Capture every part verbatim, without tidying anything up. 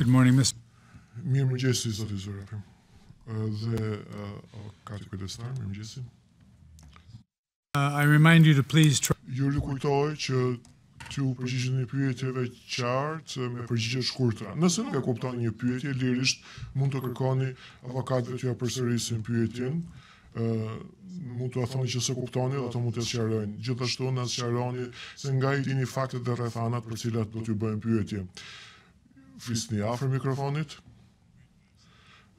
Good morning, Miz Mensur Kosumi. Uh, I remind you to please try. Ju kujtoj që t'u përgjigjeni pyetjeve qartë me përgjigje të shkurtra. Nëse nuk e kuptoni një pyetje, lirisht mund të kërkoni avokatëve t'ju përsërisin pyetjen. Mund t'u thoni që s'e kuptoni dhe ato mund t'ju sqarojnë. Gjithashtu na sqaroni se nga i dini faktet dhe rrethanat për cilat do t'ju bëjmë pyetje. Flisni afër mikrofonit.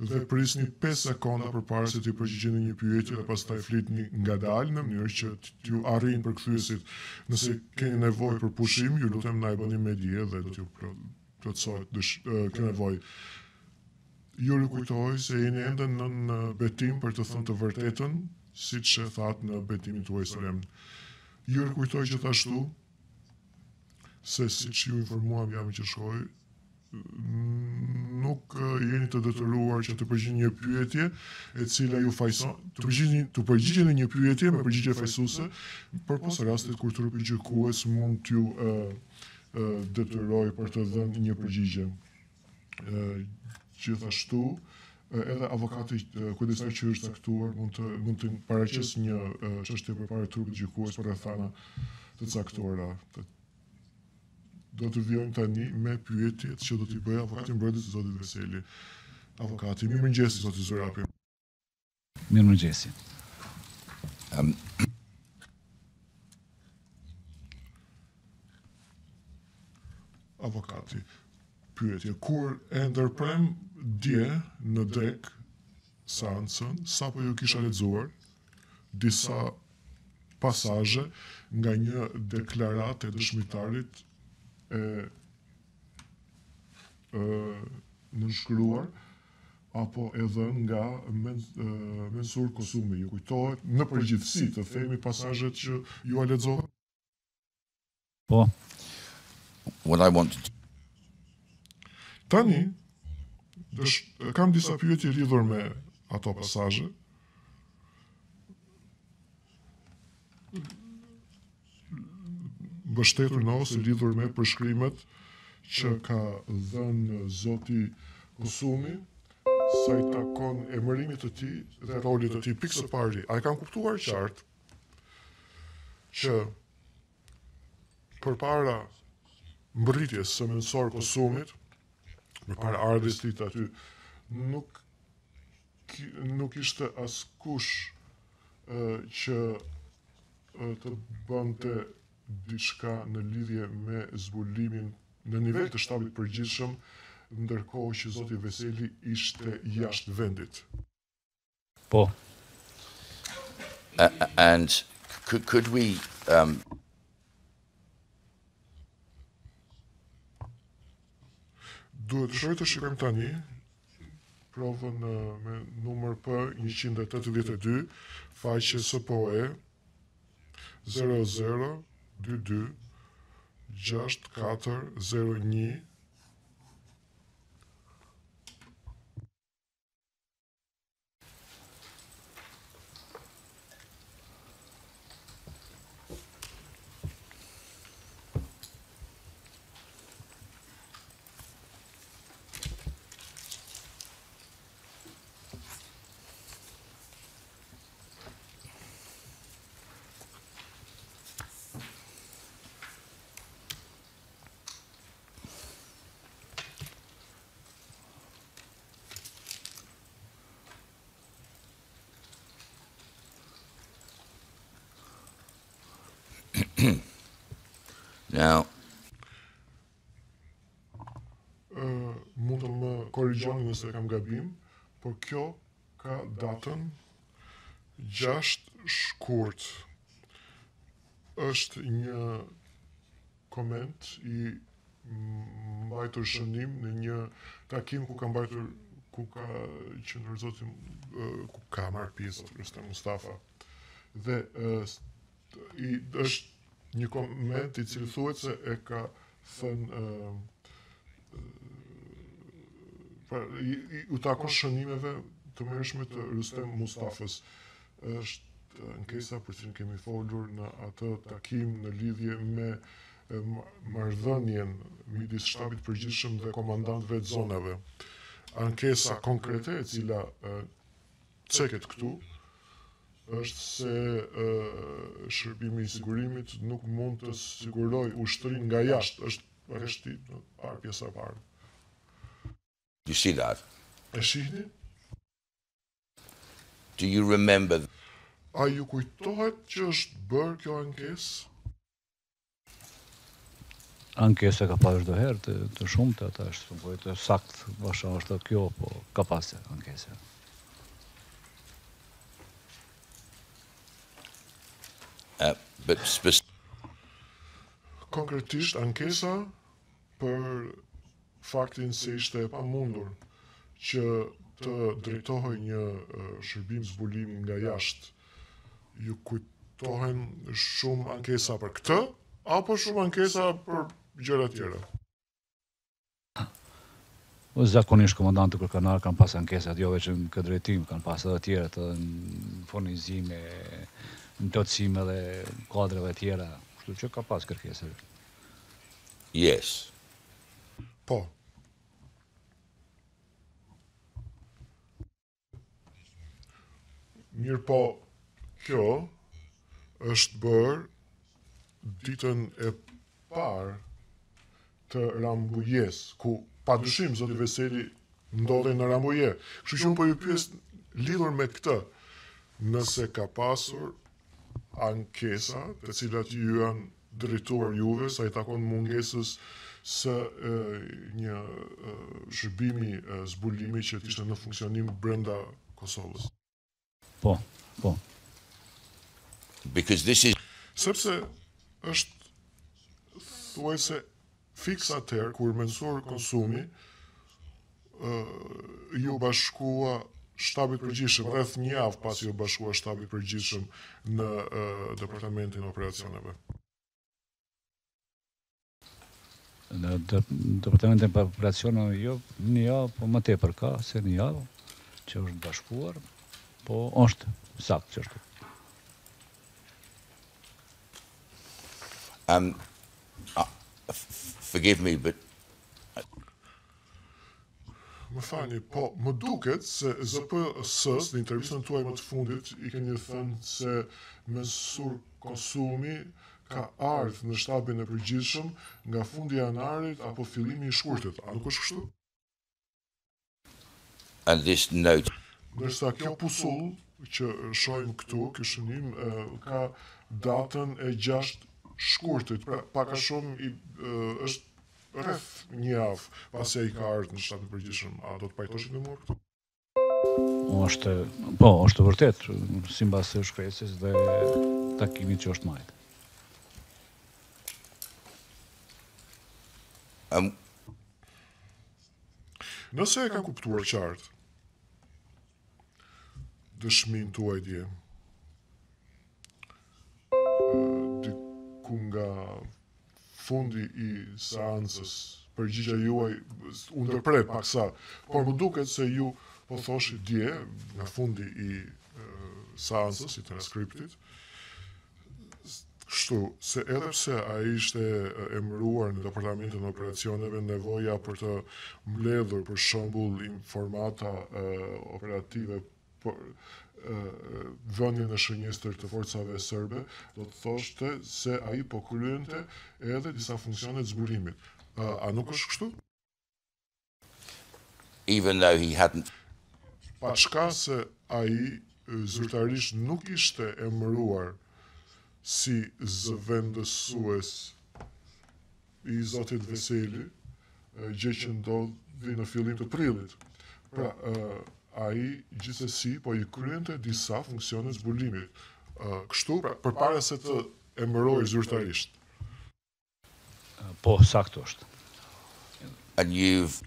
Dhe prisni pesë sekonda përpara se të përgjigjeni një pyetje dhe pastaj flitni ngadalë në mënyrë që t'ju arrijnë përkthyesit. Nëse keni nevojë për pushim, ju lutem na e bëni me dije dhe do t'ju plotësohet kjo nevojë. Ju rikujtoj se jeni ende në betim për të thënë të vërtetën, siç e thatë në betimin tuaj solemn. Ju rikujtoj gjithashtu se siç ju informuam javën që shkoi, nuk jeni të detyruar që të përgjigjeni një pyetje e cila ju fajson, të përgjigjeni të përgjigjeni një pyetje me përgjigje fajsuese, përpos rastit kur trupi gjykues mund t'ju detyrojë për të dhënë një përgjigje. Gjithashtu, edhe avokati kujdestar që është caktuar mund të mund të paraqesë një çështje përpara trupit gjykues për rrethana të caktuara. Do të vijojmë tani me pyetjet që do t'i bëjë avokati mbrojtës zotit Veseli. Avokati, mirëmëngjes zoti Zyrapi. Mirëmëngjes. Um. Avokati, pyetje kur e ndërprem dje në dek seancën, sapo ju kisha lexuar disa pasazhe nga një deklaratë e dëshmitarit e nënshkruar apo edhe nga Mensur Kosumi. Ju kujtohet në përgjithësi të themi pasazhet që ju a lexova? Po. What I want tani kam disa pyetje lidhur me ato pasazhe. Bështetur në ose lidhur me përshkrimet që ka dhënë zoti Kosumi sa i takon emërimit të tij dhe rolit të tij pikë së pari. A e kanë kuptuar qartë që përpara mbërritjes së Mensur Kosumit, përpara ardhjes së tij aty, nuk nuk ishte askush që të bënte diçka në lidhje me zbulimin në nivel të shtabit përgjithshëm, ndërkohë që zoti Veseli ishte jashtë vendit. Po. Uh, and could, could we um... Duhet shoj të shikojmë tani provën me numër P njëqind e tetëdhjetë e dy, faqe S P O E zero zero dy dy gjashtë katër zero një. Now, mund të më korrigjoni nëse kam gabim, por kjo ka datën gjashtë shkurt. Është një koment i mbajtur shënim në një takim ku ka mbajtur ku ka qendruar zoti ku ka marrë pjesë Rustem Mustafa. Dhe është një koment i cili thuhet se e ka thënë u takon shënimeve të mëhershme të Rustem Mustafës. Është ankesa për cilën kemi folur në atë takim në lidhje me marrëdhënien midis shtabit përgjithshëm dhe komandantëve të zonave. Ankesa konkrete e cila ceket këtu është se shërbimi I sigurimit nuk mund të siguroj ushtrin nga jashtë, është pakështi parë pjesa parë. You see that? E shihni? Do you remember? A ju kujtohet që është bërë kjo ankesë? Ankesa ka pasur do herë të, të shumta tash, por të sakt bashkë është kjo, po ka pasur ankesa. Uh, but konkretisht ankesa për faktin se ishte e pamundur që të drejtohej një shërbim zbulim nga jashtë. Ju kujtohen shumë ankesa për këtë, apo shumë ankesa për gjëra tjera? Zakonisht komandanti kërkonar kanë pas ankesat, jo vetëm në këtë drejtim, kanë pas edhe tjera të furnizime, ndotësime dhe kuadrave tjera, kështu që ka pas kërkesa. Yes. Po. Mirë po, kjo është bërë ditën e parë të Rambujes, ku padyshim zoti Veseli ndodhej në Rambuje. Kështu që unë po ju pyes lidhur me këtë, nëse ka pasur ankesa të cilat ju janë drejtuar juve sa I takon mungesës së e, një e, shërbimi e, zbulimi që ishte në funksionim brenda Kosovës. Po, po. Because this is sepse është thuajse fiksa atëherë kur Mensur Kosumi uh, ju bashkua shtabit përgjithshëm rreth një javë pasi ju bashkua shtabit përgjithshëm në uh, departamentin operacioneve. Në de, departamentin operacioneve jo një javë, po më tepër ka se një javë që është bashkuar, po është saktë që është. Um, uh, forgive me, but më fani, po më duket se Z P S-s në intervistën tuaj më të fundit I keni thënë se Mensur Kosumi ka ardhur në shtabin e përgjithshëm nga fundi I janarit apo fillimi I shkurtit. A nuk është kështu? And this note. Ndërsa kjo pusull që shohim këtu, ky shënim ka datën e gjashtë shkurtit, pra pak a shumë I uh, është rreth një javë pasi ai ka ardhur në shtatin e përgjithshëm. A do të pajtoshim më këtë? Është, po, është vërtet, sipas shkresës dhe takimit që është majtë. Um... Nëse e ka kuptuar qartë dëshmin tuaj dje, nga fundi I seancës përgjigja juaj u ndërpre paksa, por më duket se ju po thoshi dje nga fundi I seancës I transkriptit kështu se edhe pse ai ishte emëruar në departamentin e operacioneve, nevoja për të mbledhur për shembull informata operative për vënien e shënjestër të forcave serbe, do të thoshte se ai po kryente edhe disa funksione të zbulimit. A, a nuk është kështu? Even though he hadn't. Pa shka se ai zyrtarisht nuk ishte emëruar si zëvendësues I zotit Veseli, gjë që ndodhi në fillim të prillit. Pra, uh, ai gjithsesi po I kryente disa funksione zbulimit. Uh, kështu pra, përpara se të emëroj zyrtarisht. Po, saktë është. And you've...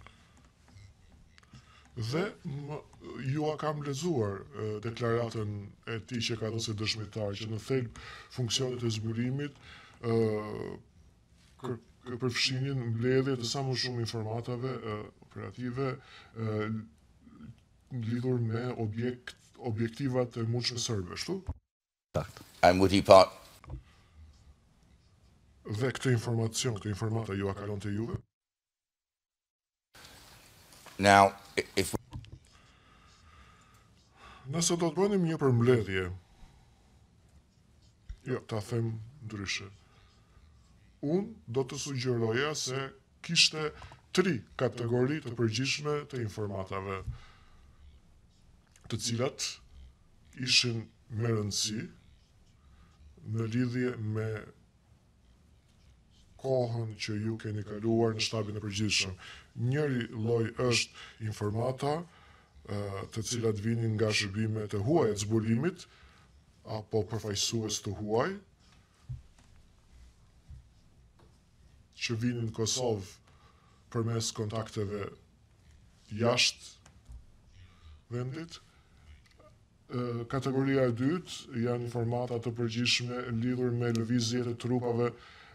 Dhe më, ju a kam lexuar uh, deklaratën e tij që ka dhënë si dëshmitar që në thelb funksionet e zbulimit uh, kër, kër përfshinin mbledhje të sa më shumë informatave uh, operative uh, lidhur me objekt, objektivat e mundshme serbe, shtu? And would he part... Dhe këtë informacion, këtë informata ju a kalon të juve? Now, if... Nëse do të bënim një përmbledhje, jo, ta them ndryshe. Unë do të sugjeroja se kishte tri kategori të përgjithshme të informatave, të cilat ishin me rëndësi në lidhje me kohën që ju keni kaluar në shtabin e përgjithshëm. Njëri lloj është informata të cilat vinin nga shërbimet e huaja të zbulimit apo përfaqësues të huaj që vinin në Kosovë përmes kontakteve jashtë vendit. Kategoria e dytë janë informata të përgjithshme lidhur me lëvizjet e trupave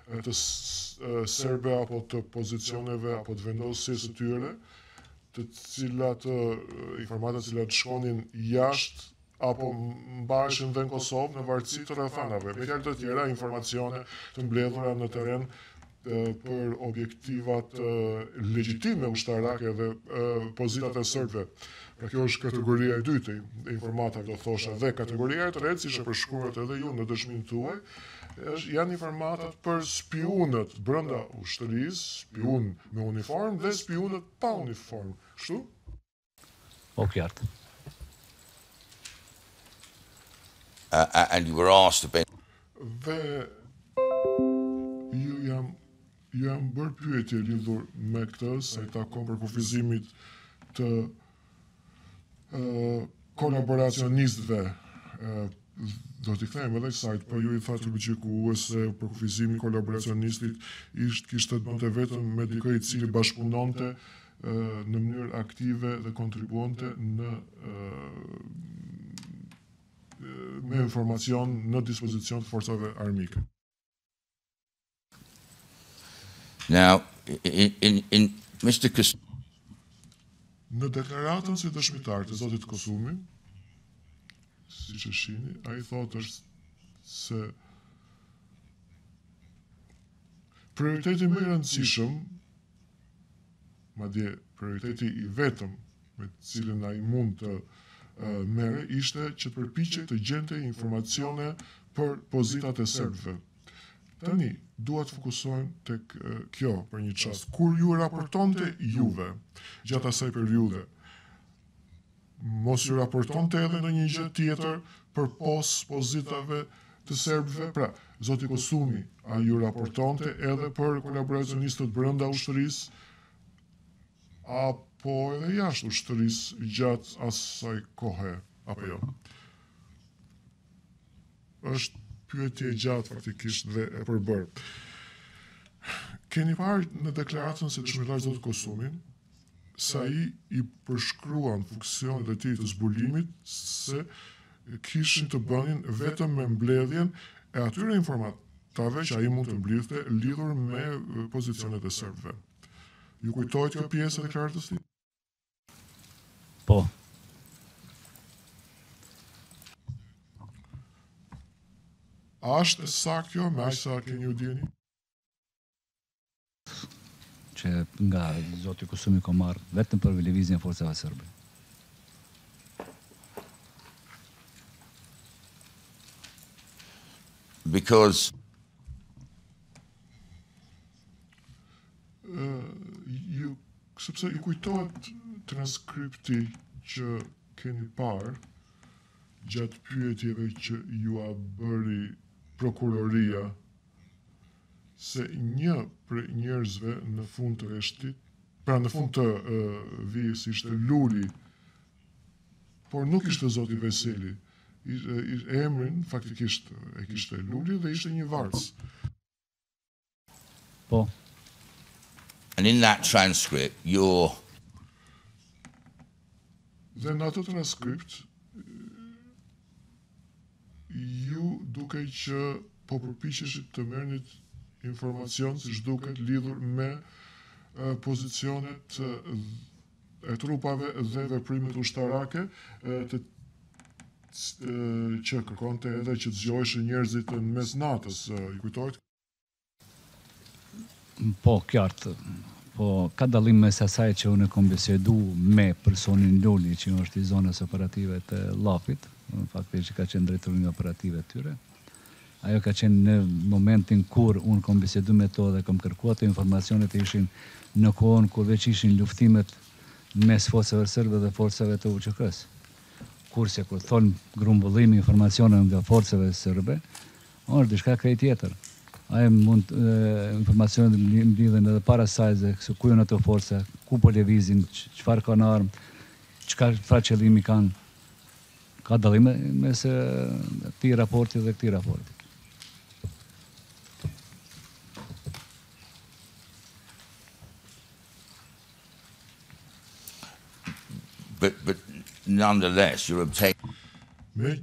të serbe apo të pozicioneve apo të vendosjes të tyre, të cilat informata cilat shkonin jashtë apo mbaheshin dhe në Kosovë në varësi të rrethanave. Me fjalë të tjera, informacione të mbledhura në terren për objektivat legjitime ushtarake dhe pozitat e serbëve. Pra kjo është kategoria e dytë e informatave, do thosha, dhe kategoria e tretë, siç e përshkruat edhe ju në dëshminë tuaj, janë informatat për spionët brenda ushtrisë, spion me uniform dhe spionët pa uniform. Kështu? Po qartë. And you were asked about... Dhe ju jam, jam bërë pyetje lidhur me këtë, se i takon për kufizimit të uh, kolaboracionistëve uh, do t'i kthejmë edhe kësajt, po ju i tha të përgjikuë se përkufizimi kolaboracionistit ishtë kishtë të bënte vetëm me dikë i cili bashkëpunonte në mënyrë aktive dhe kontribuonte në me informacion në dispozicion të forcave armike. Now, in, in, in Mr. Kosumi... Në deklaratën si dëshmitar të Zotit Kosumi, si që shini, a i thot është se prioriteti më i rëndësishëm, ma dje prioriteti i vetëm me cilin a i mund të uh, mere, ishte që përpiqej të gjente informacione për pozitat e serbëve. Tani, dua të fokusohem tek uh, kjo për një çast. Kur ju raportonte juve, gjatë asaj periudhe, mos ju raportonte edhe në një gjë tjetër përpos pozitave të serbëve? Pra, Zoti Kosumi, a ju raportonte edhe për kolaboracionistët brenda ushtrisë apo edhe jashtë ushtrisë gjatë asaj kohe apo jo? Është pyetje gjatë faktikisht dhe e përbër. Keni parë në deklaratën se dëshmitar Zoti Kosumi sa i i përshkruan funksionet e tij të zbulimit se kishin të bënin vetëm me mbledhjen e atyre informatave që ai mund të mblidhte lidhur me pozicionet e serbëve. Ju kujtohet kjo pjesë e deklaratës tij? Po. A është e saktë kjo, me aq sa keni u dieni? Që nga Zoti Kosumi ka marrë vetëm për lëvizjen e forcave serbe. Because ju sepse i kujtohet transkripti që keni parë gjatë pyetjeve që ju a bëri prokuroria se një për njerëzve në fund të reshtit, pra në fund të uh, vijës ishte Luri, por nuk ishte Zoti Veseli. Ish, ish, emrin faktikisht e kishte Luri dhe ishte një varës. Po. And in that transcript, your... Dhe në atë transkript, ju duke që po përpiqeshit të merrnit informacion si shduket lidhur me uh, pozicionet uh, e trupave dhe veprimet ushtarake uh, të, uh, që kërkonte edhe që të zgjoheshin njerëzit në mes natës. Uh, i kujtojt? Po, qartë. Po, ka dalim mes asaj që unë kom bisedu me personin Loli, që është i zonës operative të Llapit, faktikisht që ka qenë drejtori nga operative tyre. Ajo ka qenë në momentin kur unë kom bisedu me to dhe kom kërkuat të informacionet ishin në kohën kur veç ishin luftimet mes forcave serbe dhe forcave të U Ç K-s. Kurse kur thonë grumbullimi informacionet nga forcave serbe, është diçka krejt tjetër. Aje mund informacionet lidhen edhe para sajze, se ku janë ato forca, ku po lëvizin, çfarë kanë armë, çfarë qëllimi kanë. Ka dallime mes këtij raporti dhe këtij raporti. But, but nonetheless, you're obtaining... Me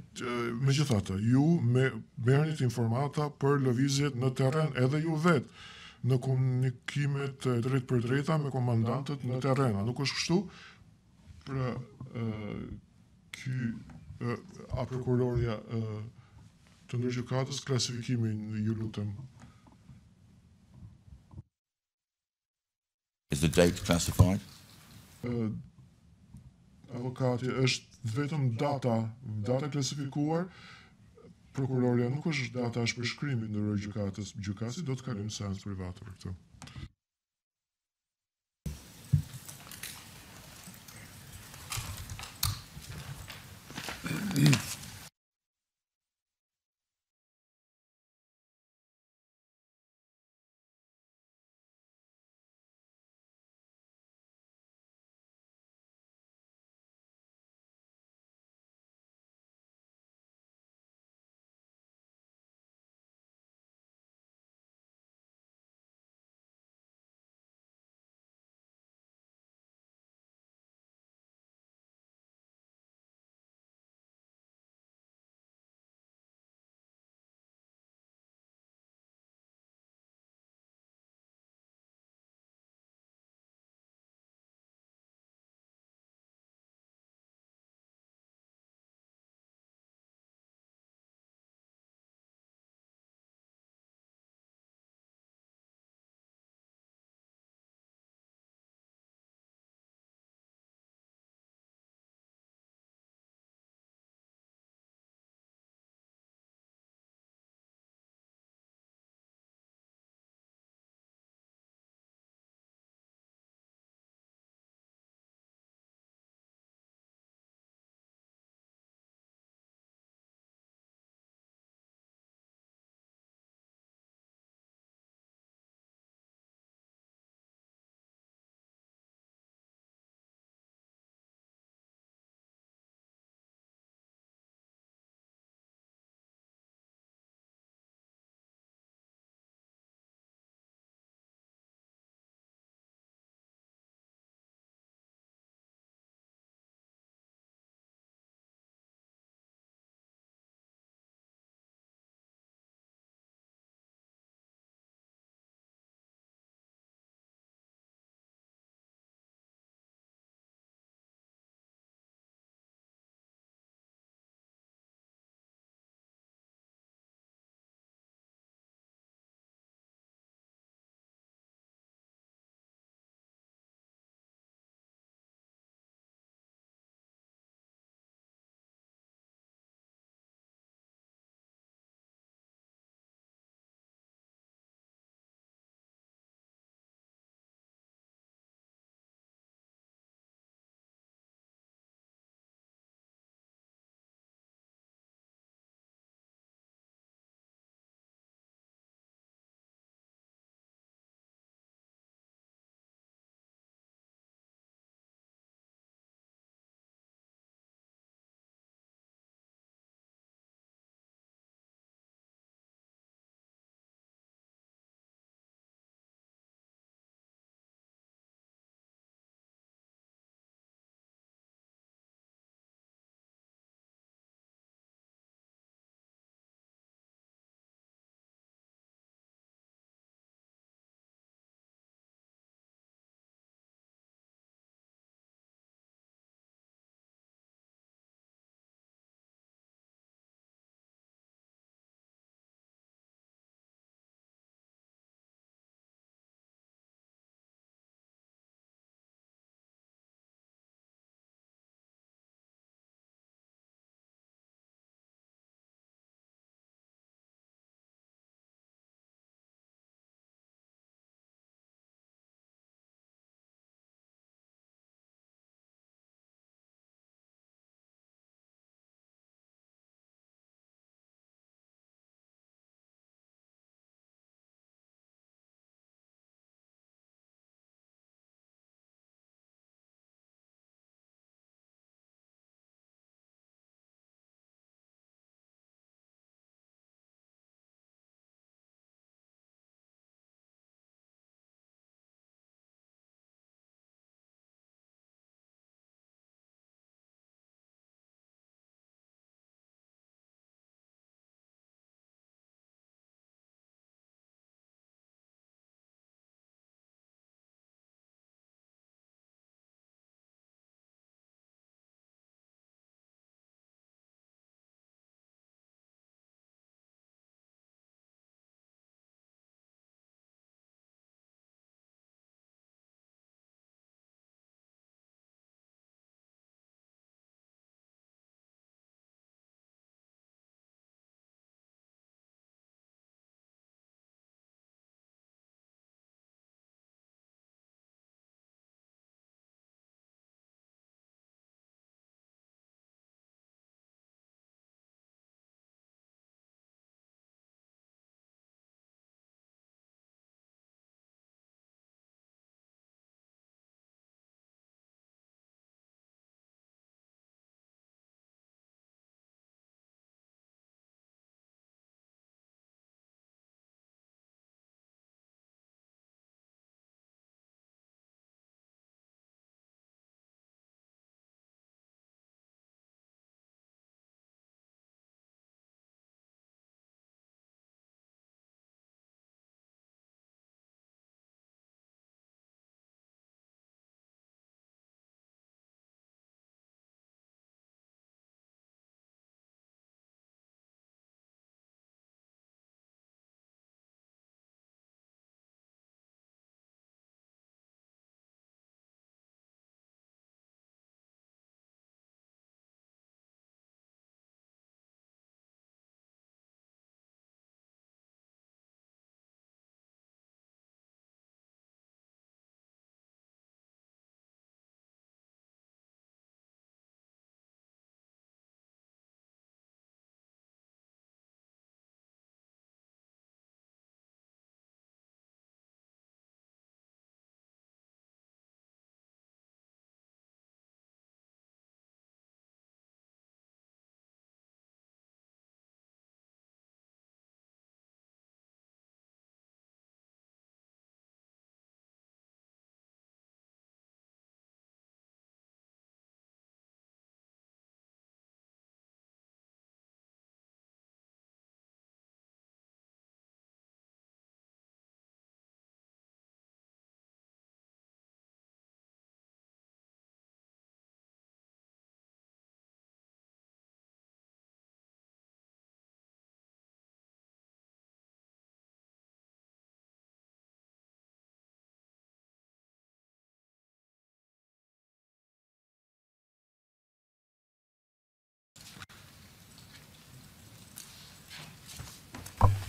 që thata, ju me bernit informata për lëvizjet në teren, edhe ju vetë, në komunikimet drejt për drejta me komandantët në terena. Nuk është kështu? Pra, a prokurorja të ndërgjykatës klasifikimin ju lutem. Is the date classified? Avokati është vetëm data, data klasifikuar, prokurorja nuk është data është përshkrimi në rojë gjykatës, gjykasi do të kalim seancë private për këtë.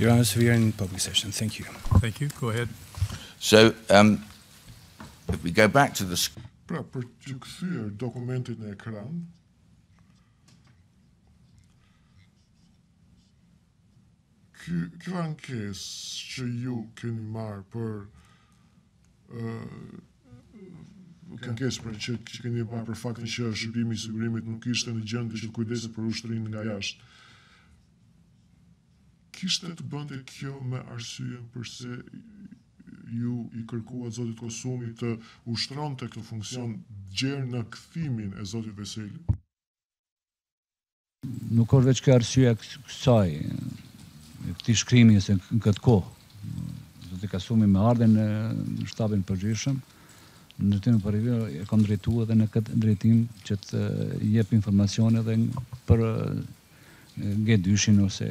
Your Honour, we are in public session. Thank you. Thank you. Go ahead. So, um, if we go back to the... Pra përgjyksirë dokumentin e ekran, kjo ankesë që ju keni marë për ankesë për që keni marë për faktin që shërbimi i sigurimit nuk ishte në gjendje që të kujdesë për ushtrinë nga jashtë, kishte të bënte kjo me arsyen përse ju i kërkuat Zotit Kosumi të ushtronte këtë funksion gjerë në kthimin e Zotit Veseli? Nuk është veç kjo arsye kësaj, këti shkrimi se në këtë kohë. Zotit Kosumi me ardhen në shtabin përgjithshëm, në drejtimin e përgjithshëm e kam drejtuar edhe në këtë drejtim që të jep informacione edhe për G dyshin ose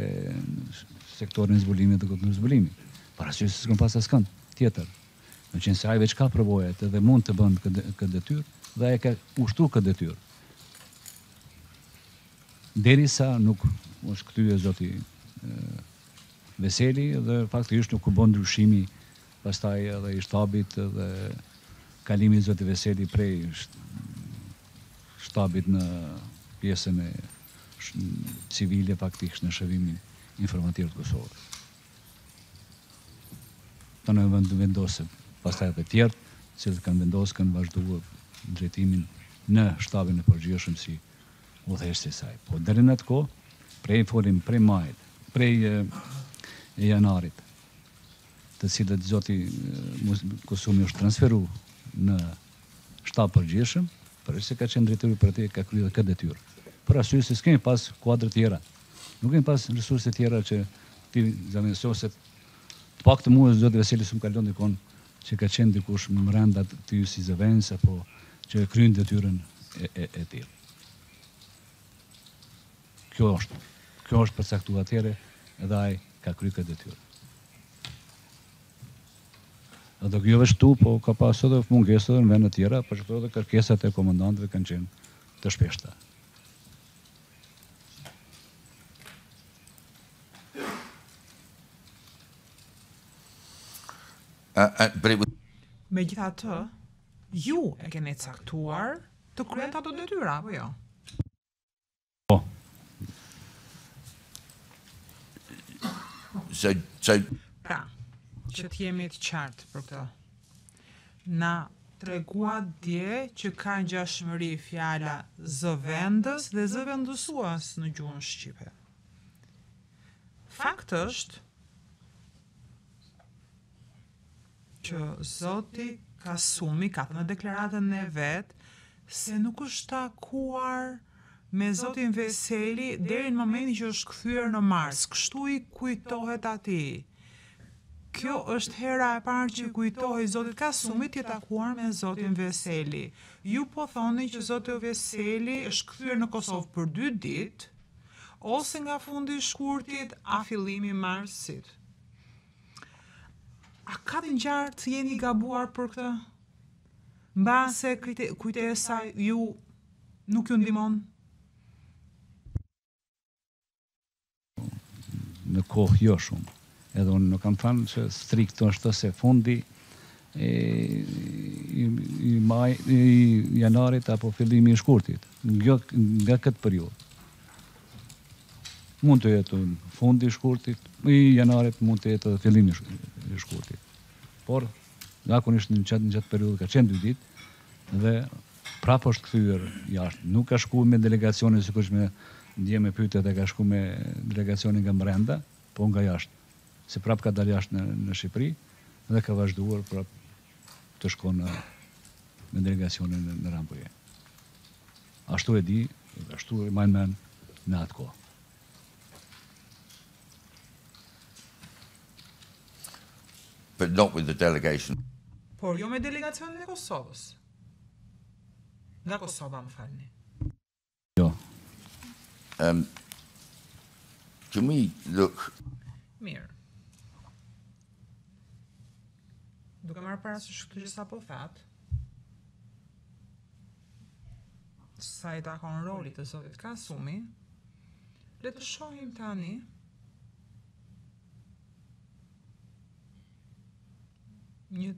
sektorin e zbulimit dhe kundër zbulimit. Para që së këmë pas asë këndë, tjetër. Në qenë se ajve që ka përbojet dhe mund të bëndë këtë detyrë, dhe e ka ushtru këtë detyrë. Deri sa nuk është këtyje Zoti Veseli dhe faktikisht nuk u bëndë ndryshimi pastaj edhe i shtabit dhe kalimi Zoti Veseli prej shtabit në pjesën e civile faktikisht në shëvimin informativë të Kosovës. Të në vendosë, pastaj dhe tjertë, cilët kanë vendosë, kanë vazhduar drejtimin në shtabin e përgjithshëm si udhëheqësi saj. Po, deri në atë kohë, prej folim, prej majit, prej janarit, të cilët Zoti Kosumi është transferu në shtab përgjithshëm, për e se ka qenë drejtori për te, ka kryer këtë detyrë. Për arsye se s'kemi pas kuadrë tjera, nuk kemi pas resurse tjera që ti zavensoset. Pak të muë, Zoti Veseli së më kalon dikon që ka qenë dikush më mrendat të ju si zëvenës, apo që e kryin detyren e tjilë. Kjo është, kjo është përcaktuar atëherë, edhe ai ka kryer këtë detyrë. Edhe kjo veç tu, po ka pasur edhe mungesë edhe në vende tjera, por çdo edhe kërkesat e komandantëve kanë qenë të shpeshta. Me gjitha të, ju e kene caktuar të kryen të ato detyra, apo jo? Po. Pra, që t'jemi të qartë për këtë. Na tregua dje që ka ngjashmëri fjala zëvendës dhe zëvendësuas në gjuhën shqipe. Fakt është, që Zoti Kosumi ka thënë në deklaratën e vetë se nuk është takuar me Zotin Veseli deri në momentin që është kthyer në Mars. Kështu i kujtohet atij. Kjo është hera e parë që kujtohet Zotit Kosumi të takuar me Zotin Veseli. Ju po thoni që Zoti Veseli është kthyer në Kosovë për dy ditë ose nga fundi i shkurtit a fillimi i marsit. A ka të ngjartë jeni gabuar për këtë? Mbase kujtesa ju nuk ju ndihmon? Në kohë jo shumë. Edhe unë nuk kam thënë që strikt është se fundi i janarit apo fillimi i shkurtit. Nga këtë periudhë. Mund të jetë fundi i shkurtit, i janarit mund të jetë fillimi i shkurtit. Por, zakonisht në gjatë periudhë ka qenë dy ditë dhe prapë është kthyer jashtë. Nuk ka shku me delegacionin, sikur me ndje me pyetjet e ka shku me delegacionin nga brenda, po nga jashtë. Se prapë ka dalë jashtë në Shqipëri dhe ka vazhduar prapë të shkon me delegacionin në Rambuje. Ashtu e di, ashtu e majnë men në atë kohë. But not with the delegation. Por jo me delegacionin e Kosovës. Nga Kosova, më falni. Jo. Um, can we look... Mirë. Duke marrë parasysh këtë që sapo thatë, sa i takon rolit të Zotit Kosumi, le të shohim tani një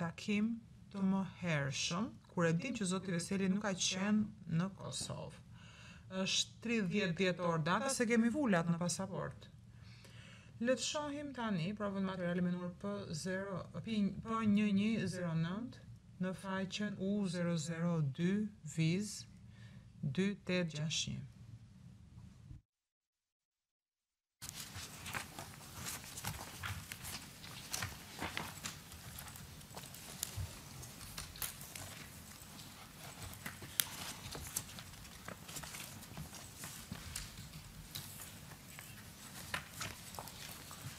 takim të mëhershëm, kur e dim që zoti Veseli nuk ka qenë në Kosovë. Është tridhjetë dhjetor data se kemi vulat në pasaport. Le të shohim tani provën materiale me numër P një një zero nëntë në faqen U zero zero dy viz dy mijë tetëqind e gjashtëdhjetë.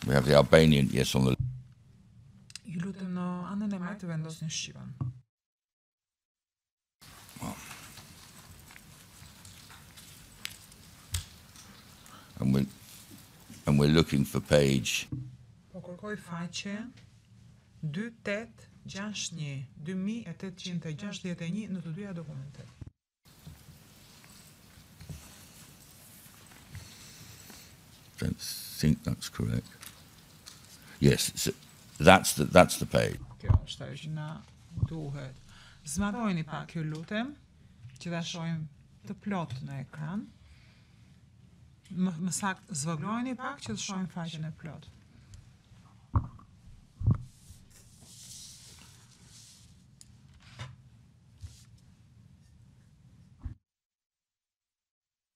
We have the Albanian, yes, on the... Ju lutem në anën e majtë të vendosni shqipen. And we're, and we're looking for page... Po kërkoj faqe dy mijë tetëqind e gjashtëdhjetë, dy mijë tetëqind e gjashtëdhjetë e një në të dyja dokumentet. I don't think that's correct. Yes, so that's the that's the page. Kjo është ajo që na duhet. Zmatojini pak ju lutem, që ta shohim të plot në ekran. Më, më saktë zvoglojini pak që të shohim faqen e plot.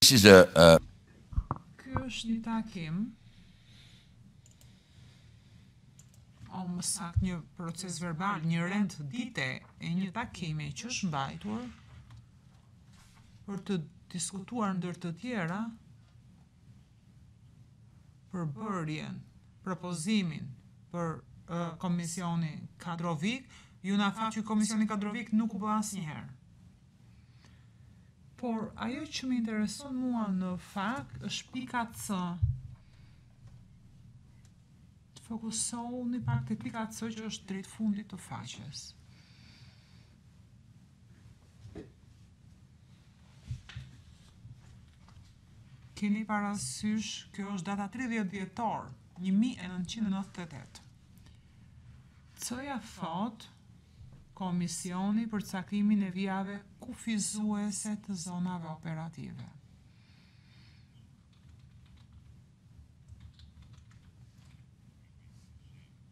This is a uh... Ky është një takim o më saktë një proces verbal, një rend dite e një takimi që është mbajtur për të diskutuar ndër të tjera për bërjen, propozimin për uh, komisionin kadrovik, ju na tha që komisioni kadrovik nuk u bë asnjëherë. Por ajo që më intereson mua në fakt është pika C. Fokusohuni pak te pika C që është drejt fundit të faqes. Keni parasysh, kjo është data tridhjetë dhjetor, një mijë e nëntëqind e nëntëdhjetë e tetë. C-ja thot Komisioni për caktimin e vijave kufizuese të zonave operative.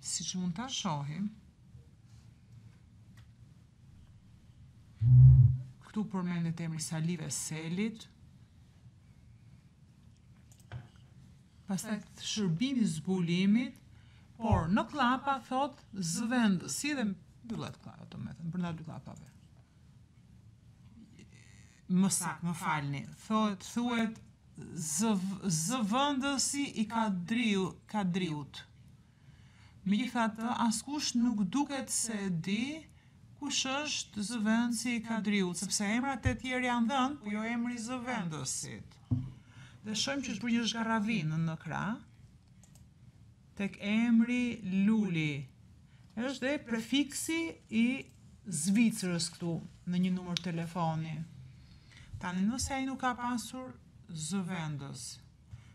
Si që mund ta shohim, këtu përmendet emri Kadri Veselit, pastaj shërbimi zbulimit, por në klapa thot zvend, si dhe mbyllet klapa, të me thënë, brenda dy klapave. Më saktë, më falni, thot, thuhet zëvendësi i kadriut. Me gjithatë, askush nuk duket se di kush është zëvendësi i kadriut, sepse emrat e tjerë janë dhënë, po jo emri zëvendësit. Dhe shohim që është bërë një zgarravim në krah tek emri Luli. Është dhe prefiksi i Zvicrës këtu në një numër telefoni. Tani nëse ai nuk ka pasur zëvendës,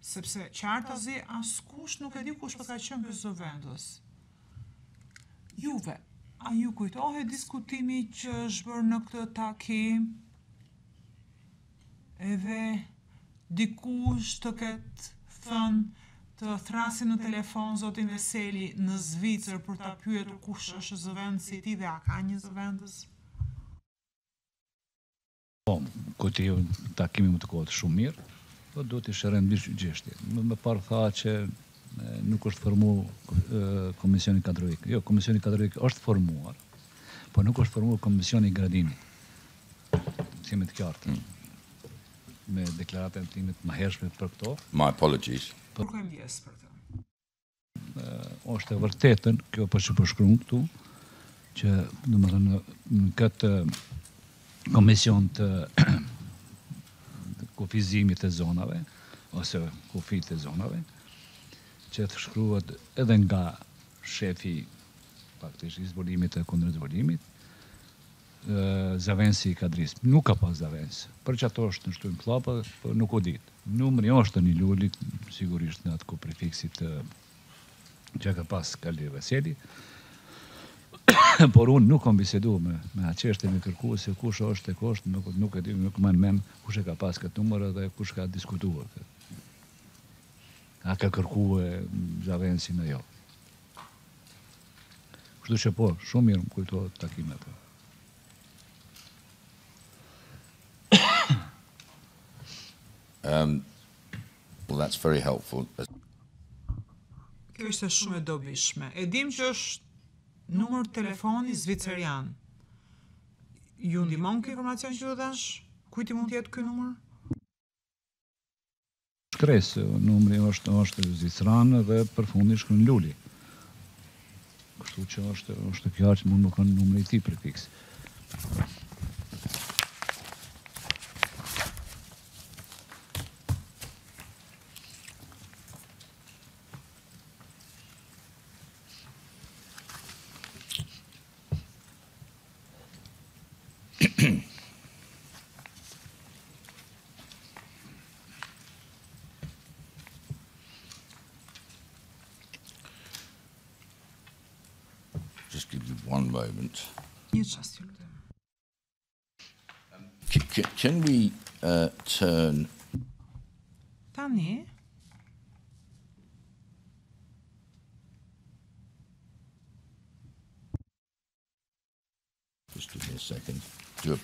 sepse qartazi askush nuk e di kush për ka qenë ky zëvendës. Juve, a ju kujtohet diskutimi që është bërë në këtë takim? Edhe dikush të ketë thënë të thrasi në telefon zotin Veseli në Zvicër për ta pyetur kush është zëvendësi i tij dhe a ka një zëvendës? Po, kujtoj takimin më të kohët shumë mirë. Po do të shërojmë bish gjeshti. Më parë tha që nuk është formuar komisioni kadrovik. Jo, komisioni kadrovik është formuar, po nuk është formuar komisioni i gradimit. Jemi të qartë. Me deklaratën e timit më hershme për këto. My apologies. Për këtë. Është e vërtetën, kjo po që përshkruan këtu, që domethënë në këtë komision të kufizimit e zonave, ose kufit e zonave, që të shkruat edhe nga shefi faktisht i zbulimit e kundërzbulimit, zëvendësi i kadrisë. Nuk ka pas zëvendës. Për që ato është në shtuim klapa, nuk u ditë. Numri është një lullit, sigurisht në atë ku prefiksit që ka pas Kadri Veseli, por unë nuk kom bisedu me, me atë që është e me kërku se kush është e kush, nuk, nuk e di, nuk man men kush e ka pas këtë numër dhe kush ka diskutuar këtë. A ka kërku e Zhavensin e jo. Kështu që po, shumë mirë më kujtohet takimet. Um, well, that's very helpful. Kjo ishte shumë e dobishme. E dim që është numër telefoni zvicerian. Ju ndihmon kjo informacion që do dash? Kujt i mund të jetë ky numër? Shkres, numri është është zvicerian dhe përfundi shkon luli. Kështu që është është kjo që mund të kenë numri i tij prefiks. Just give you one moment. Can, can we uh, turn? Tani? Just give me a second. Do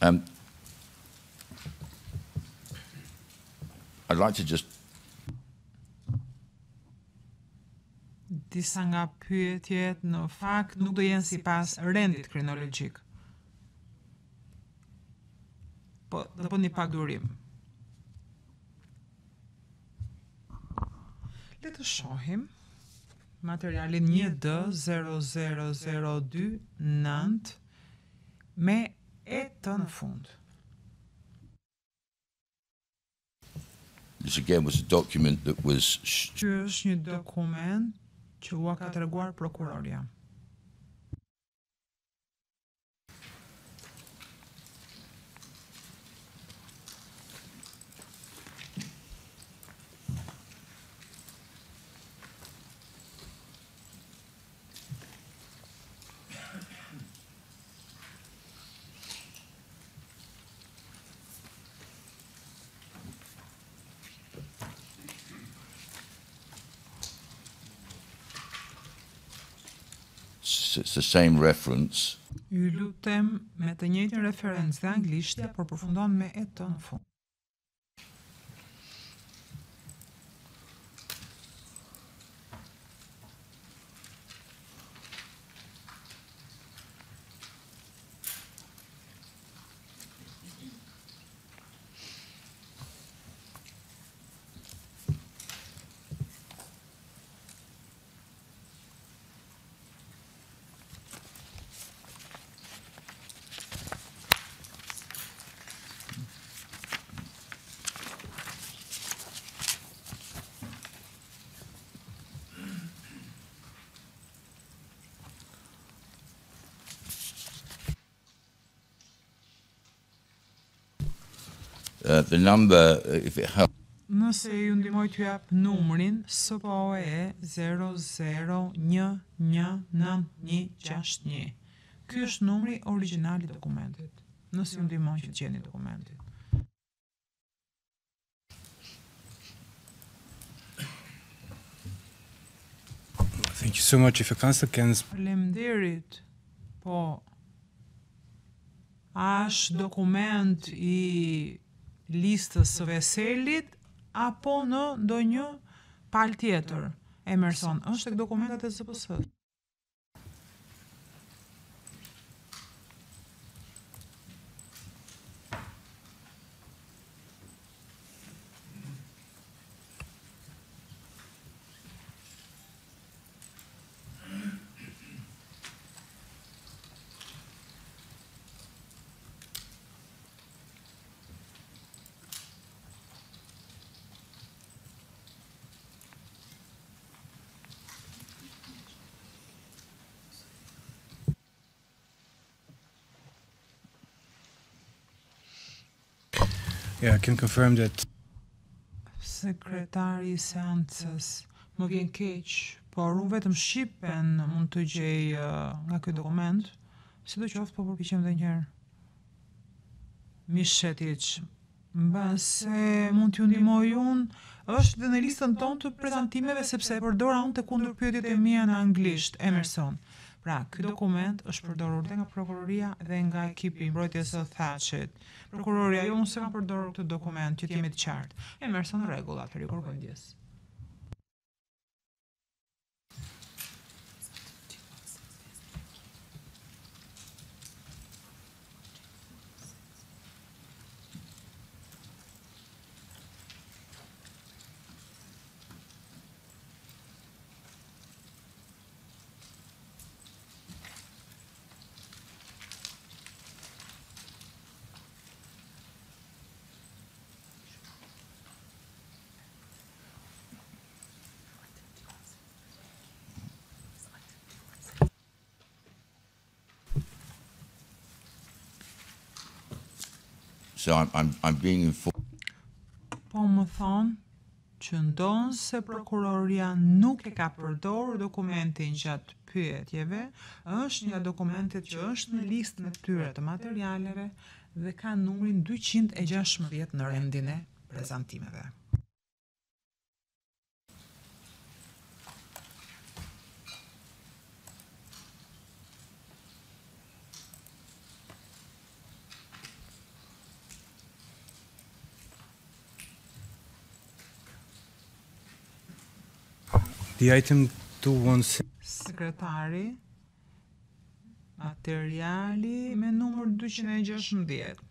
Um, I'd like to just... Disa nga pyetjet në fakt nuk do jenë sipas rendit krinologjik. Po, do bëni pak durim. Le të shohim materialin one D zero zero zero two nine me This again was a document that was. It's the same reference. Ju lutem me të njëjtin referencë dhe anglishtja, por përfundon me e të në fund. Uh, the number, if it helps. Nëse ju ndihmoj t'ju jap numrin S P O E zero zero one one nine one six një. Ky është numri origjinal I dokumentit. Nëse ju ndihmoj që gjeni dokumentin. Thank you so much if you can. Faleminderit. Po. Është dokument I listës së Veselit apo në ndonjë pal tjetër. Emerson, është tek dokumentat e Z P S. Yeah, I can confirm that. Sekretari I seancës më vjen keq, por unë vetëm shqipen mund të gjej uh, nga ky dokument, sidoqoftë po përpiqem edhe një herë. Mishetić, mbase mund t'ju ndihmoj unë, është dhe në listën tonë të prezantimeve sepse e përdora unë të kundër pyetjet e mia në anglisht, Emerson. Pra, ky dokument është përdorur dhe nga prokuroria dhe nga ekipi i mbrojtjes së Thaqit. Prokuroria ju unë s'e ka përdorur këtë dokument, që t'jemi të qartë. E merson rregull, atëherë kërkoj ndjes. So I'm, I'm, I'm being informed. Po më thonë që ndonë se prokuroria nuk e ka përdorur dokumentin gjatë pyetjeve, është një dokumentet që është në listën e tyre të materialeve dhe ka numrin dyqind e gjashtëmbëdhjetë në rendin e prezantimeve. The item two one six. Sekretari, materiali me numër dyqind e gjashtëmbëdhjetë.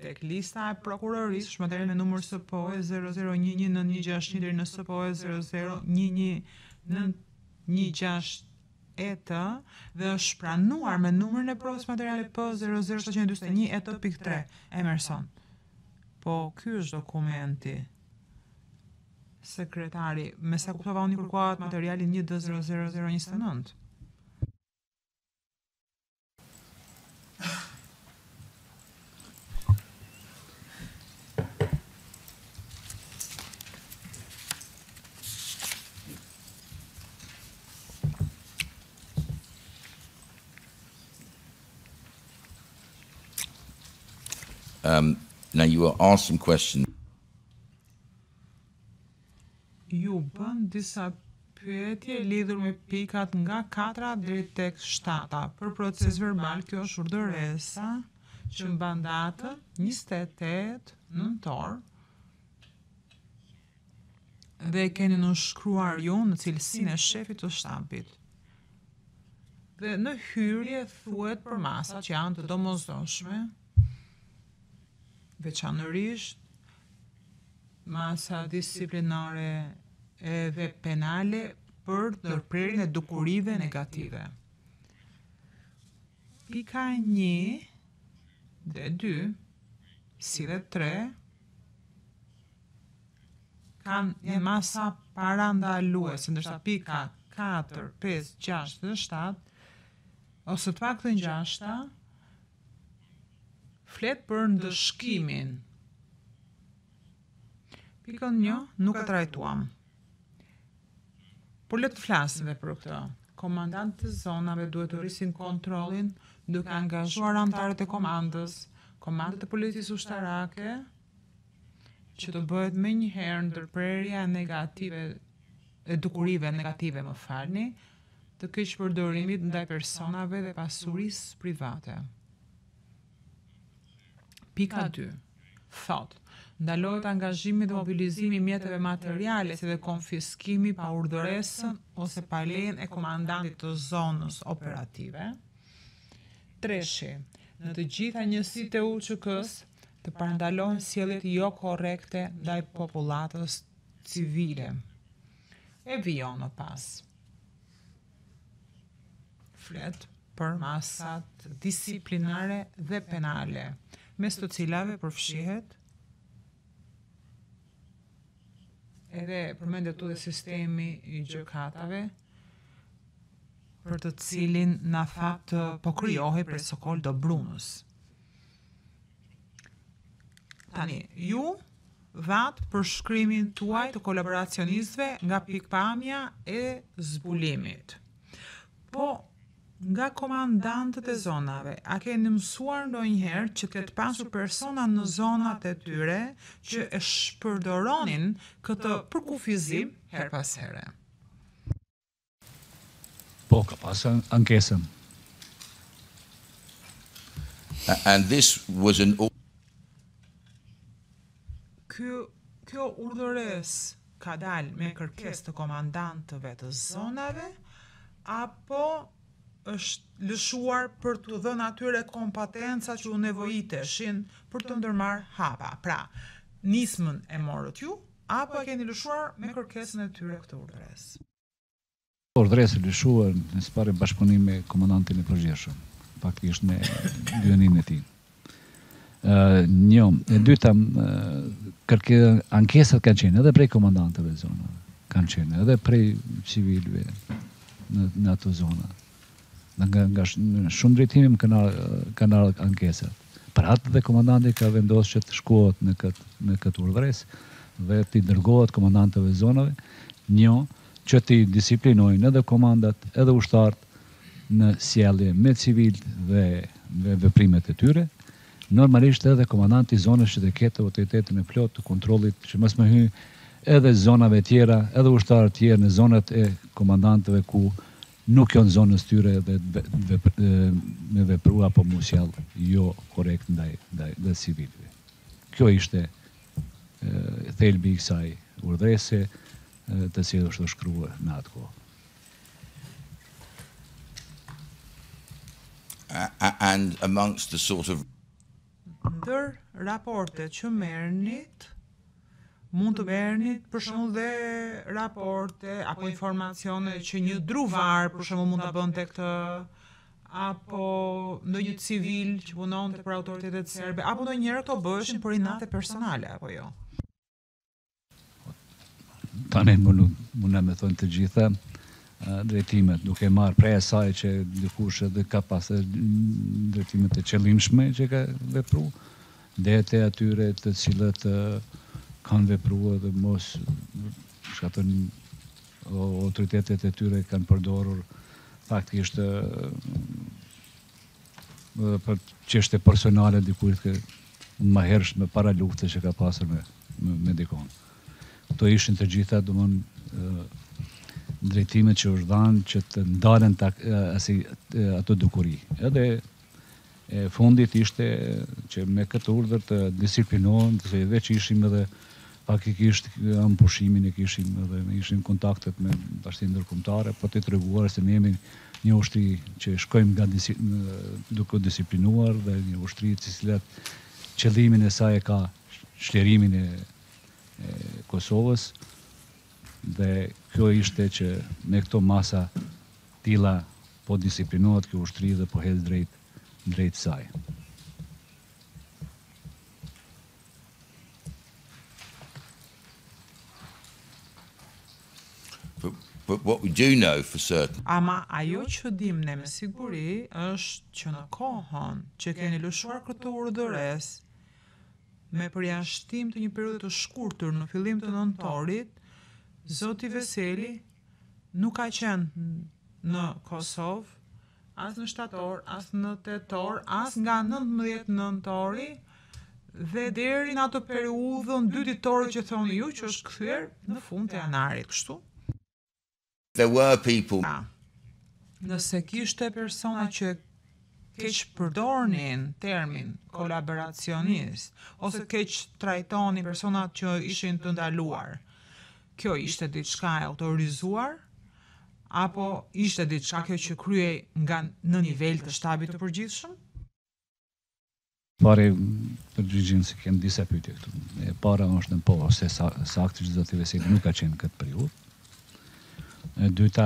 Tek lista e prokurorisë është materiali me numër S P O E zero zero një një nëntë një gjashtë një deri në S P O E zero zero një një nëntë një gjashtë e të dhe është pranuar me numrin e provës materiale P zero zero shtatëqind e njëzet e një e të pikë tre. Emerson. Po ky është dokumenti. Sekretari, me sa kuptova unë kërkohet materialin një D zero zero zero njëzet e nëntë. Um, now you were asked some questions. Ju bën disa pyetje lidhur me pikat nga katër deri tek shtatë. Për proces verbal, kjo është urdëresa që mban datën njëzet e tetë nëntor. Dhe keni nënshkruar ju në cilësinë e shefit të shtabit. Dhe në hyrje thuhet për masat që janë të domosdoshme, veçanërisht masa disiplinare edhe penale për ndërprerjen e dukurive negative. Pika një dhe dy, si dhe tre, kanë një masa parandaluese, ndërsa pika katër, pesë, gjashtë dhe shtatë, ose të paktën gjashta, flet për ndëshkimin. Pikën një, nuk e trajtuam. Por le të flasim për këtë. Komandantët e zonave duhet të rrisin kontrollin duke angazhuar antarët e komandës, komandët e policisë ushtarake, që të bëhet më njëherë ndërprerja negative, e dukurive negative, më falni, të keqpërdorimit ndaj personave dhe pasurisë private. Pika dy, thotë. Ndalohet angazhimi dhe mobilizimi mjeteve materiale si dhe konfiskimi pa urdhëresën ose pa lejen e komandantit të zonës operative. Treshi, në të gjitha njësitë e U Ç K-s të parandalohen sjelljet jo korrekte ndaj popullatës civile. E vijon më pas. Flet për masat disiplinare dhe penale, mes të cilave përfshihet edhe përmendet të dhe sistemi i gjykatave për të cilin në fakt po kryohej protokoll Dobrunës. Tani, ju vat për shkrimin tuaj të kolaboracionistëve nga pikpamja e zbulimit. Po, nga komandantët e zonave, a keni mësuar ndonjëherë që ketë pasur persona në zonat e tyre që e shpërdoronin këtë përkufizim her pas here? Po, ka pasur ankesën. And this was an Kjo, kjo urdhëres ka dal me kërkesë të komandantëve të zonave apo është lëshuar për të dhënë atyre kompetenca që u nevojiteshin për të ndërmarrë hapa. Pra, nismën e morët ju apo e keni lëshuar me kërkesën e tyre këtë urdhëres? Urdhëresi lëshuar në sparë bashkëpunim me komandantin e përgjithshëm, faktikisht me gjënin e tij. Një, e dyta, ankesat kanë qenë edhe prej komandantëve zonave, kanë qenë edhe prej civilve në ato zona. Nga shumë drejtimim kanë ardhur ankesat. Për atë dhe komandanti ka vendosur që të shkohet në këtë urdhëres dhe t'i dërgohet komandantëve zonave, një, që t'i disiplinojnë edhe komandat, edhe ushtarët në sjellje me civil dhe veprimet e tyre. Normalisht edhe komandanti zonës që të ketë autoritetin e plot të kontrollit, që mos më hy edhe zonave tjera, edhe ushtarët tjerë në zonat e komandantëve ku nuk janë zonës tyre dhe me veprua apo mosjall jo korrekt ndaj ndaj civilëve. Kjo ishte thelbi i kësaj urdhërese të cilën është shkruar në atë kohë. And amongst the sort of Ndër raportet që mernit, mund të mernit për shumë dhe raporte, apo informacione që një druvar, për shumë mund të bënd të këtë, apo në një civil që punon të për autoritetet serbe, apo në njërë të bëshin për inate personale, apo jo? Tanë mund me thënë të gjitha drejtimet, duke marrë prej asaj që dikush edhe ka pasë drejtimet e qëllimshme që ka vepru, dhe të atyre të cilët kanë vepru edhe mos shkatën autoritetet e tyre kanë përdorur faktikisht për çështje personale dikujt që më hershme me para luftës që ka pasur me me dikon. Kto ishin të gjitha domon drejtimet që është dhanë që të ndalen ato dukuri. Edhe e fundit ishte që me këtë urdhër të disiplinohen, se veç ishim edhe faktikisht në pushimin e kishim edhe ishim kontaktet me bashkinë ndërkombëtare, po të treguar se ne jemi një ushtri që shkojmë nga duke disiplinuar dhe një ushtri të cilat qëllimin e saj e ka shlerimin e Kosovës. Dhe kjo ishte që me këto masa tila po disiplinohet kjo ushtri dhe po hedh drejt drejt saj. Ama ajo që dim ne me siguri është që në kohën që keni lëshuar këtë urdhëres me përjashtim të një periudhe të shkurtër në fillim të nëntorit, Zoti Veseli nuk ka qenë në Kosovë, as në shtator, as në tetor, as nga nëntëmbëdhjetë nëntori, dhe deri në atë periudhën dy ditore që thoni ju që është kthyer në fund të janarit, kështu? There were people. Nëse kishte persona që keq përdornin termin kolaboracionist, ose keq trajtoni personat që ishin të ndaluar, kjo ishte diçka e autorizuar, apo ishte diçka kjo që kryej nga në nivel të shtabit të përgjithshëm? Pare, përgjigjim se kemë disa pyetje këtu. E para është në po, se saktësisht Zoti Veseli nuk ka qenë këtë periudhë. E dyta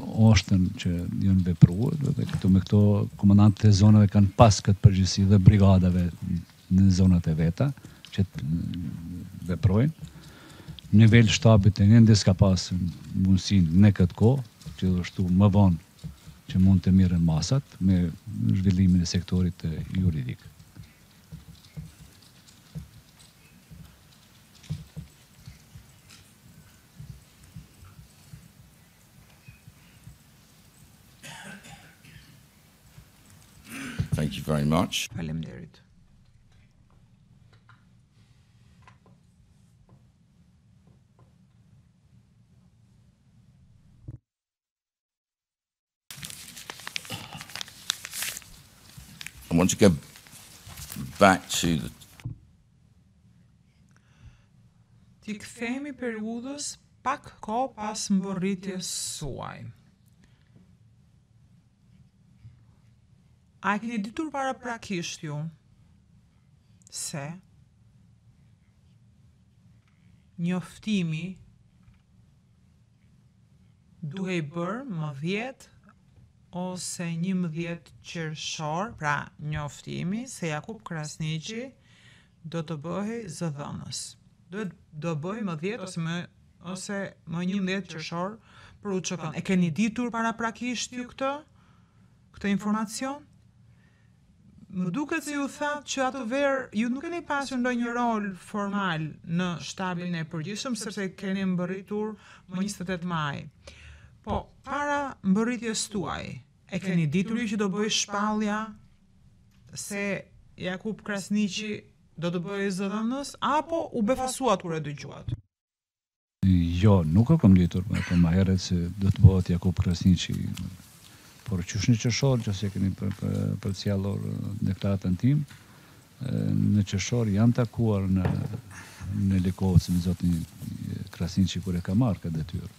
është që janë vepruar, dhe këtu me këto komandantët e zonave kanë pas këtë përgjegjësi dhe brigadave në zonat e veta që veprojnë. Nivel shtabit e njëndis ka pas mundësin në këtë ko, që dhe shtu më vonë që mund të mirën masat me zhvillimin e sektorit juridik. Thank you very much. I want to go back to the... Të kthehemi periudhës pak kohë pas mbërritjes suaj. A e keni ditur paraprakisht ju se njoftimi duhej bërë më dhjetë ose njëmbëdhjetë qershor, pra njoftimi se Jakup Krasniqi do të bëhej zëdhënës. Duhet do bëj më dhjetë ose më ose më njëmbëdhjetë qershor për U Ç K-n. E keni ditur paraprakisht ju këtë këtë informacion? Më duket se ju thatë që atë verë ju nuk keni pasur ndonjë rol formal në shtabin e përgjithshëm sepse keni mbërritur më njëzet e tetë maj. Po, para mbërritjes tuaj, e keni ditur ju që do bëj shpallja se Jakup Krasniqi do të bëjë zëdhënës, apo u befasuat kur e dëgjuat? Jo, nuk e kam ditur, por më herët se do të bëhet Jakup Krasniqi. Por qysh në qershor, nëse keni përcjellur deklaratën tim, në qershor jam takuar në në Likovcë me zotin Krasniqi kur e ka marrë këtë detyrë.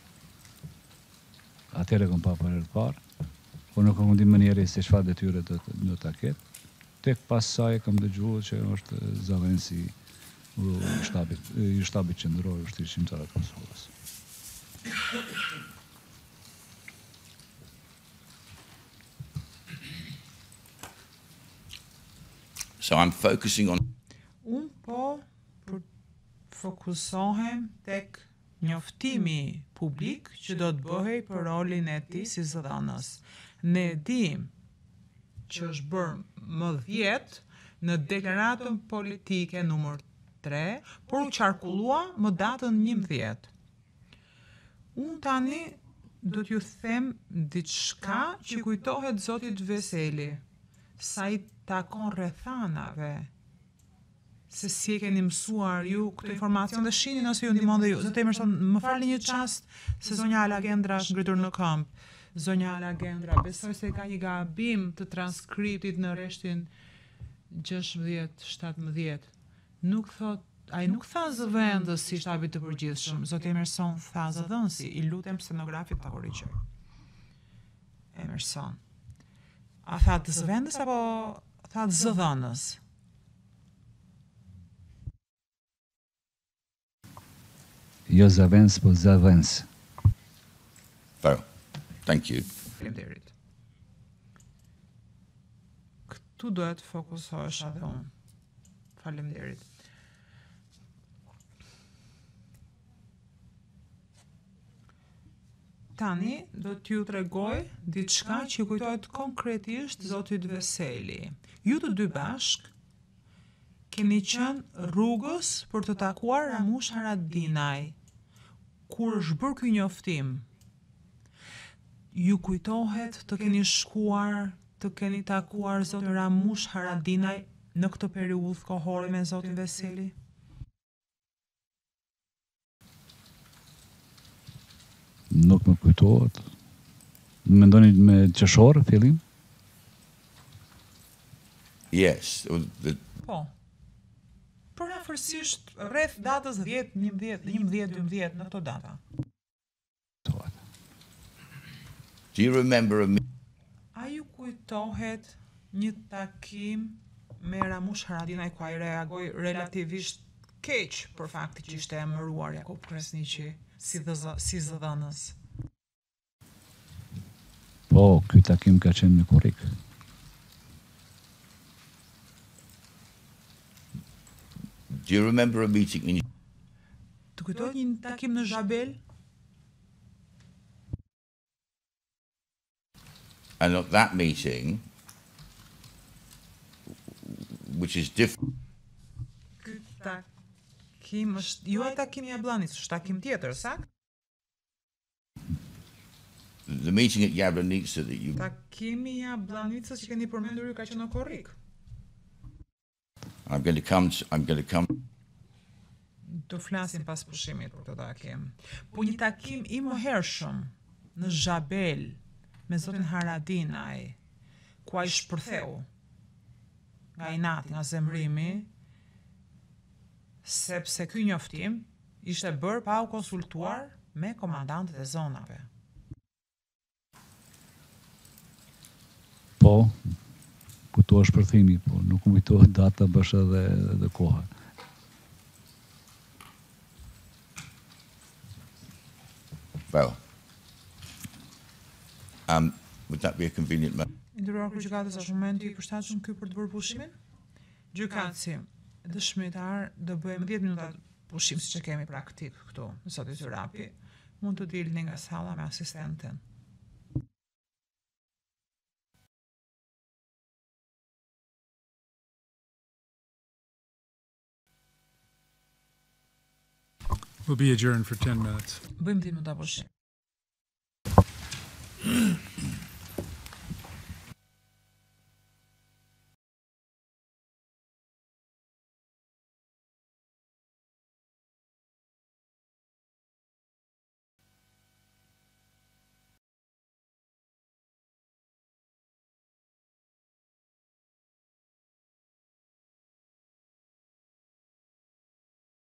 Atëherë kam pa për të parë, por nuk kam ndimë njëri se çfarë detyre do ta ketë. Tek pas saj kam dëgjuar që është zëdhënësi i shtabit qendror ushqyrimtar të Kosovës. So I'm focusing on Un po fokusohem tek njoftimi publik që do të bëhej për rolin e tij si zëdhënës. Ne dim që është bërë më dhjetë në deklaratën politike numër tre, por u qarkullua më datën njëmbëdhjetë. Unë tani do t'ju them diçka që kujtohet zotit Veseli, sa i takon rrethanave, se si e keni mësuar ju këtë informacion dhe shihni nëse ju ndihmon dhe ju. Zoti Emerson, më falni një çast se zonja Alagendra është ngritur në këmbë. Zonja Alagendra, besoj se ka një gabim të transkriptit në rreshtin gjashtëmbëdhjetë shtatëmbëdhjetë. Nuk thot, ai nuk tha zëvendës si shtabi të përgjithshëm. Zoti Emerson tha zëdhënësi, i lutem stenografit ta korrigjoj. Emerson. A tha të zëvendës apo tha të zëdhënës? Jo zëvendës, po zëvendës. Po. Thank you. Këtu duhet fokusohesha dhe unë. Faleminderit. Tani do t'ju tregoj diçka që kujtohet konkretisht zotit Veseli. Ju të dy bashk keni qenë rrugës për të takuar Ramush Haradinaj. Kur është bërë ky njoftim? Ju kujtohet të keni shkuar, të keni takuar zotin Ramush Haradinaj në këtë periudhë kohore me zotin Veseli? Nuk më kujtohet. Mendoni me qershor fillim? Yes. Po. Përafërsisht rreth datës dhjetë, njëmbëdhjetë, njëmbëdhjetë, dymbëdhjetë në këto data. Do you remember a A ju kujtohet një takim me Ramush Haradinaj ku ai reagoi relativisht keq për faktin që ishte emëruar Jakup Krasniqi si si zëdhënës? Po, ky takim ka qenë në Kurrik. Do you remember a meeting in Të kujtohet një takim në Zhabel? And at that meeting, which is different. the meeting at Jablanica that you... Takimi Jablanicës që keni përmendur ju ka qenë korrik. I'm going to come to, I'm going to come do flasim pas pushimit për këtë takim. Po një takim I mohershëm në Zhabel me zotin Haradinaj, ku ai shpërtheu nga inati, nga zemrimi, sepse ky njoftim ishte bërë pa u konsultuar me komandantët e zonave. Po, kujtoa shpërthimi, po nuk më kujtohet data bashkë dhe, dhe koha. Well, um, would that be a convenient moment? Ndërruar kërë gjykatës është momenti I përshtatshëm ky për të bërë pushimin? Gjykatësi, dëshmitar do bëjmë dhjetë minuta pushim siç e kemi praktik këtu, në Zoti Zyrapi, mund të dilni nga salla me asistenten. We'll be adjourned for ten minutes.